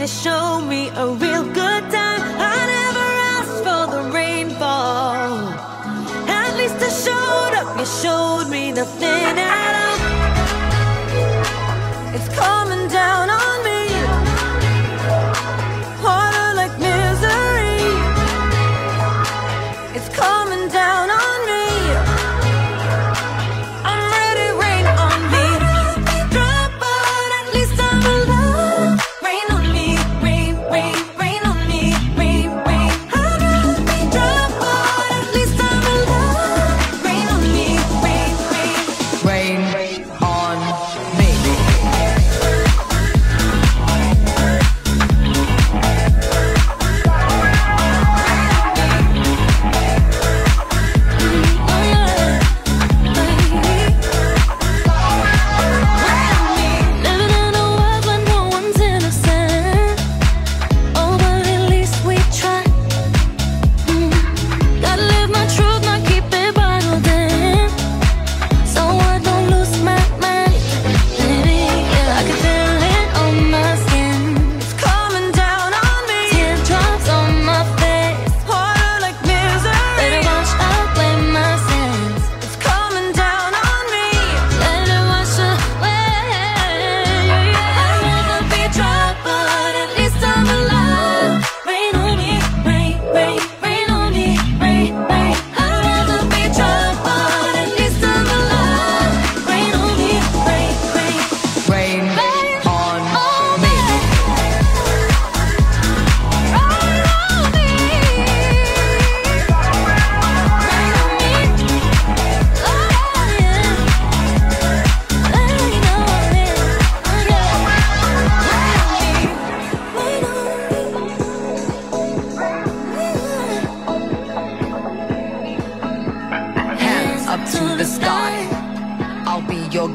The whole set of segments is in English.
to show me a real good time. I never asked for the rainfall. At least I showed up, you showed me nothing at all. It's coming down on me, water like misery. It's coming down on me.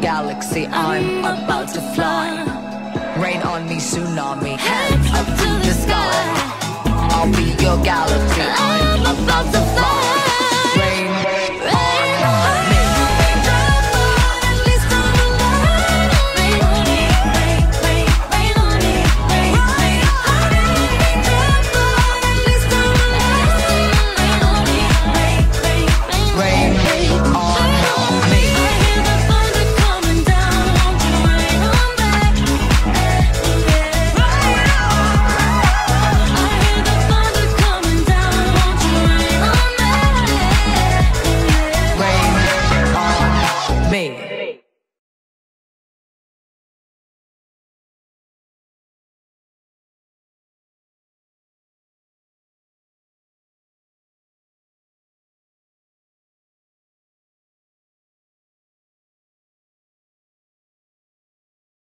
Galaxy, I'm about to fly. Rain on me, tsunami. Hands up to the sky.